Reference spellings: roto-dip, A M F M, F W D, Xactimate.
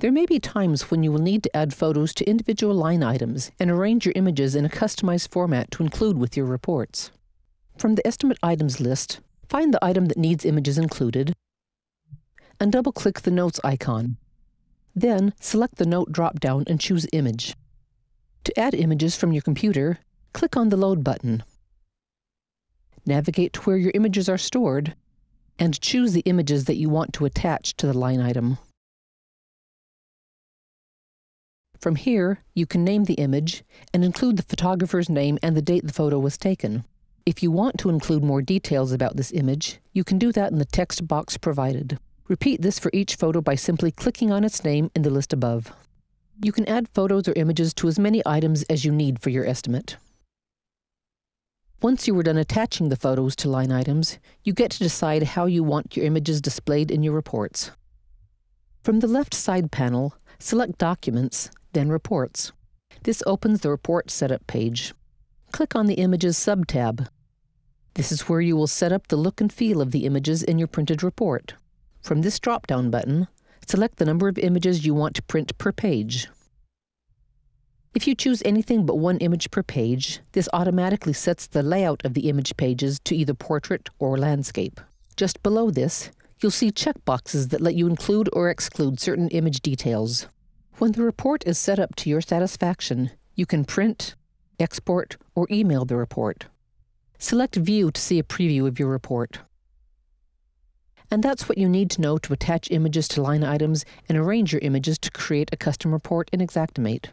There may be times when you will need to add photos to individual line items and arrange your images in a customized format to include with your reports. From the estimate items list, find the item that needs images included and double-click the Notes icon. Then, select the Note drop-down and choose Image. To add images from your computer, click on the Load button. Navigate to where your images are stored and choose the images that you want to attach to the line item. From here, you can name the image and include the photographer's name and the date the photo was taken. If you want to include more details about this image, you can do that in the text box provided. Repeat this for each photo by simply clicking on its name in the list above. You can add photos or images to as many items as you need for your estimate. Once you are done attaching the photos to line items, you get to decide how you want your images displayed in your reports. From the left side panel, select Documents, then Reports. This opens the Report Setup page. Click on the Images sub-tab. This is where you will set up the look and feel of the images in your printed report. From this drop-down button, select the number of images you want to print per page. If you choose anything but one image per page, this automatically sets the layout of the image pages to either portrait or landscape. Just below this, you'll see checkboxes that let you include or exclude certain image details. When the report is set up to your satisfaction, you can print, export, or email the report. Select View to see a preview of your report. And that's what you need to know to attach images to line items and arrange your images to create a custom report in Xactimate.